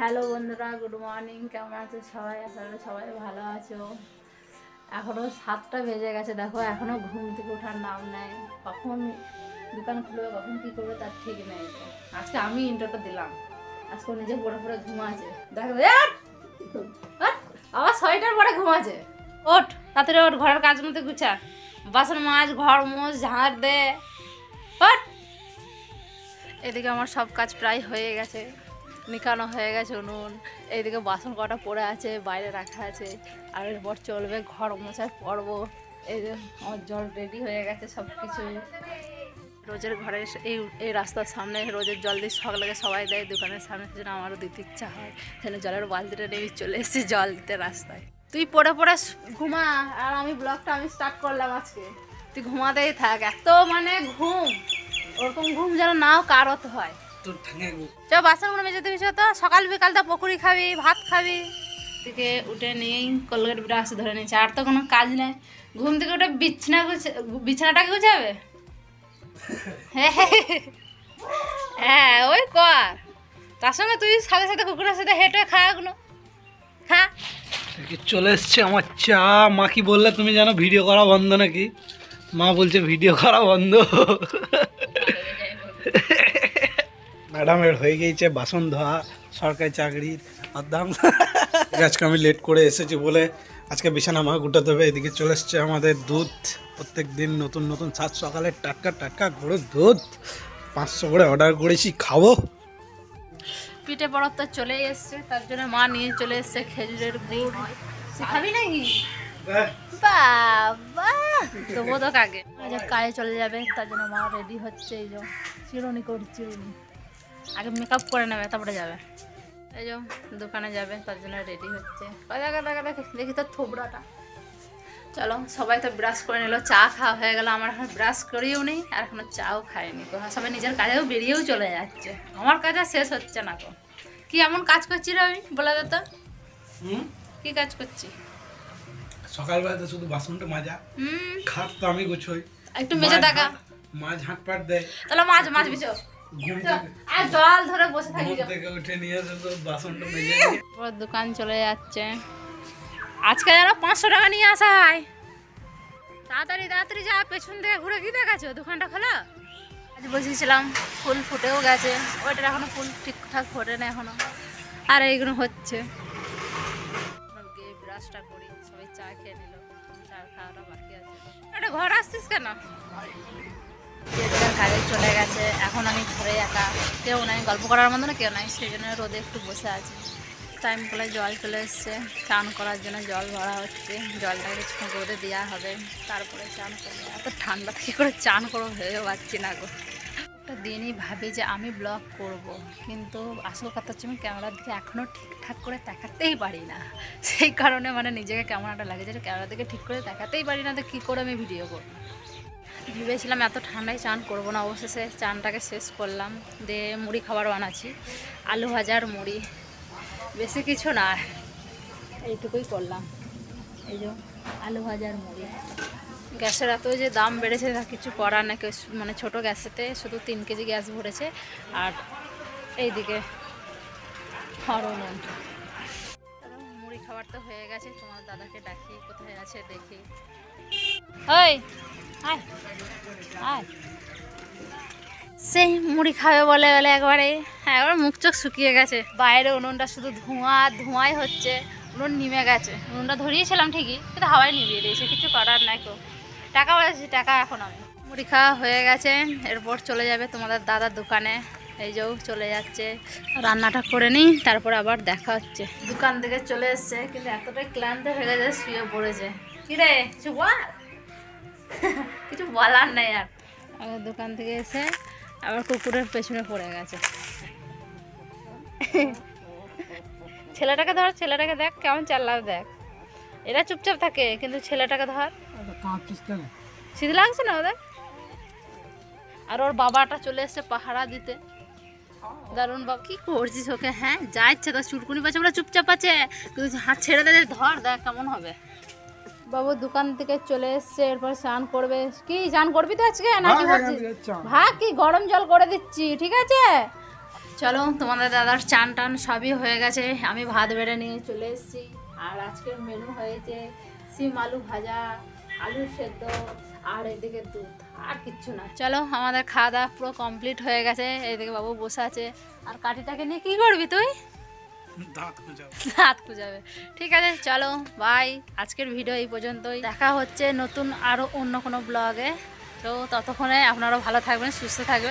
Hello বন্ধুরা, good morning. কেমন আছো সবাই? আশা করি সবাই ভালো আছো। এখনও 7টা বেজে গেছে, দেখো এখনও ঘুম থেকে ওঠার নাম নেই। কখন দোকান খুলবে, কখন কী করবে তার ঠিক নেই। আজকে আমি ইন্টারটা দিলাম, আজকে নিজে পড়ে পড়ে ঘুমাচ্ছে। দেখো আবার 6টার পরে ঘুমাচ্ছে। ওঠ তাড়াতাড়ি, ওঠ, ঘরের কাজ মতো গুছা, বাসন মাছ, ঘর মোছ, ঝাড় দে। ওঠ। এদিকে আমার সব কাজ প্রায় হয়ে গেছে, নিকানো হয়ে গেছে উনুন। এইদিকে বাসন কটা পড়ে আছে, বাইরে রাখা আছে, আর এরপর চলবে ঘর মোছার পর্ব। এই যে আমার জল রেডি হয়ে গেছে সব কিছু। রোজের ঘরে এই রাস্তার সামনে রোজের জল দিয়ে শখ লাগে, সবাই দেয় দোকানের সামনে, সেজন্য আমারও দিতে ইচ্ছা হয়। সেজন্য জলের বালতিটা নিয়ে চলে এসেছি জল দিতে রাস্তায়। তুই পড়ে পড়ে ঘুমা, আর আমি ব্লগটা আমি স্টার্ট করলাম আজকে। তুই ঘুমাতেই থাক, এত মানে ঘুম, ওরকম ঘুম যেন নাও কারত হয়। চ বাসনগুলো মেঝেতে মিশে, তো সকাল বিকালটা পকোড়ি খাবি, ভাত খাবি। থেকে উঠে নিয়েই কলগেট ব্রাশ ধরে নিয়েছে, আর তো কোনো কাজ নেই। ঘুম থেকে উঠে বিছানাটাকে গুছাবে, হ্যাঁ ওই কর। তার সঙ্গে তুই সাথে সাথে কুকুরের সাথে হেঁটে খাওয়াগুলো। হ্যাঁ চলে এসছে আমার চা। মা কি বললে তুমি জানো, ভিডিও করা বন্ধ নাকি? মা বলছে ভিডিও করা বন্ধ। ম্যাডামের হয়ে গিয়েছে বাসন ধোয়া, সরকারি চাকরির মাধ্যম। আজকে আমি লেট করে এসেছি বলে আজকে বিছানা মা গুটাতে হবে। এদিকে চলে এসছে আমাদের দুধ, প্রত্যেক দিন নতুন নতুন সাত সকালে টাটকা টাটকা গরুর দুধ। 500 করে অর্ডার করেছি, খাবো। পিঠে পরব তো চলে এসছে, তার জন্য মা নিয়ে চলে এসছে খেজুরের গুড়। খাবি নাকি? বাবা তবু তো কাকে কাজে চলে যাবে, তার জন্য মা রেডি হচ্ছে। এই যে চিরুনি করি, চিরুনি আগে মেকআপ করে নেবে, তারপরে যাবে। এই যে দোকানে যাবে, তার জন্য রেডি হচ্ছে। দেখি তো থোবড়াটা। চলো, সবাই তো ব্রাশ করে নিল, চা খাওয়া হয়ে গেল। আমার এখন ব্রাশ করিও নেই, আর এখনো চাও খাইনি। সবাই নিজের কাজেও বেরিয়েও চলে যাচ্ছে, আমার কাজ আর শেষ হচ্ছে না। তো কি এমন কাজ করছি রবি, বলে দে তো। কি কাজ করছি? সকালবেলা তো শুধু বাসনটা মাজা, খাট তো আমি গুছোই, একটু মেজে দেখা, মাছ হাত পাট দেয়। তাহলে মাছ মাছ বিছো, জল ধরে বসে থাকি। দোকান চলে যাচ্ছে। আজকে যারা 500 টাকা নিয়ে আসা হয়, তাড়াতাড়ি তাড়াতাড়ি যা, পেছন থেকে ঘুরে কি দেখাচ্ছো, দোকানটা খোলা। আজ বসেছিলাম, ফুল ফুটেও গেছে, ওইটার এখনো ফুল ঠিকঠাক ফোটে না এখনো। আর এইগুলো হচ্ছে, ব্রাশটা করি। সবাই চা খেয়ে নিল, চা খাওয়াটা বাকি আছে। এটা ঘর আসছিস কেন? কাজে চলে গেছে, এখন আমি ঘরে একা, কেউ নাই, গল্প করার মতো না কেউ নাই, সেই জন্য রোদে একটু বসে আছে। টাইম কলে জল চলে এসছে, চান করার জন্য জল ভরা হচ্ছে। জলটা কিছুক্ষণ রোদে দেওয়া হবে, তারপরে চান করবো। এত ঠান্ডা থেকে করে চান করবো ভেবে পাচ্ছি না গো। একটা দিনই ভাবি যে আমি ব্লগ করব, কিন্তু আসল কথা হচ্ছে আমি ক্যামেরার দিকে এখনও ঠিকঠাক করে তাকাতেই পারি না। সেই কারণে মানে নিজেকে ক্যামেরাটা লাগে, যেটা ক্যামেরার দিকে ঠিক করে তাকাতেই পারি না, তো কী করে আমি ভিডিও করবো। ভেবেছিলাম এত ঠান্ডায় চান করবো না, অবশেষে চানটাকে শেষ করলাম। দিয়ে মুড়ি খাবার বানাচ্ছি, আলু ভাজার মুড়ি, বেশি কিছু না, এইটুকুই করলাম। এই যে আলু ভাজার মুড়ি। গ্যাসের এত যে দাম বেড়েছে, তা কিছু করার না। মানে ছোটো গ্যাসেতে শুধু 3 কেজি গ্যাস ভরেছে। আর এইদিকে হরণ মুড়ি খাবার তো হয়ে গেছে। তোমার দাদাকে ডাকি, কোথায় আছে দেখি। ওই সেই মুড়ি খাবে বলে বলে একবারে, হ্যাঁ একবার মুখ চোখ শুকিয়ে গেছে। বাইরে উনুনটা শুধু ধোঁয়াই হচ্ছে। উনুন নিমে গেছে, উনুনটা ধরিয়েছিলাম ঠিকই, কিন্তু হাওয়ায় নিভিয়ে দিয়েছে, কিছু করার নাই। কেউ টাকা বলেছি, টাকা এখন আমি। মুড়ি খাওয়া হয়ে গেছে, এরপর চলে যাবে তোমাদের দাদার দোকানে। এই যে চলে যাচ্ছে, রান্নাটা করে নিই, তারপর আবার দেখা হচ্ছে। দোকান থেকে চলে এসছে, কিন্তু এতটাই ক্লান্ত হয়ে গেছে, শুয়ে পড়েছে। কী রে কিছু বলার নাই। আর দোকান থেকে এসে আবার কুকুরের পেছনে পড়ে গেছে। ছেলেটাকে ধর, ছেলেটাকে দেখ কেমন চাল্লাও। দেখ এরা চুপচাপ থাকে, কিন্তু ছেলেটাকে ধর, শীত লাগছে না ওদের। আর ওর বাবাটা চলে এসছে পাহারা দিতে। দারুণ বাবা, কি করছিস ওকে? হ্যাঁ যা ইচ্ছে তার চুটকুনি পাচ্ছে, ওরা চুপচাপ আছে, কিন্তু হাত ছেড়ে দে, ধর দেখ কেমন হবে। বাবু দোকান থেকে চলে এসছে, এরপর স্নান করবে। কি স্নান করবি তো আজকে? না কি ভাবছিস? ভাগ কি গরম জল করে দিচ্ছি, ঠিক আছে? चलो तुम्हारे दादार चान टान सब ही हो गए हमें भात बेड़े नहीं चले और आजकल मेनू है सीम आलू भाजा आलू सेদ্ধ और एदि के दूध और किच्छू ना। चलो हमारे खावा दावा पूरा कमप्लीट हो गए। एदिके बाबू बसा आछे और काठीटाके निये कि करबि तुई दाँत खुजाबे। ठीक है चलो बाय। आजकेर भिडियो एई पर्यन्तई। देखा होच्छे नतून आरो अन्य कोनो ब्लगे। तो ततक्षणे आपनारा भालो थाकबेन सुस्थ थाकबेन।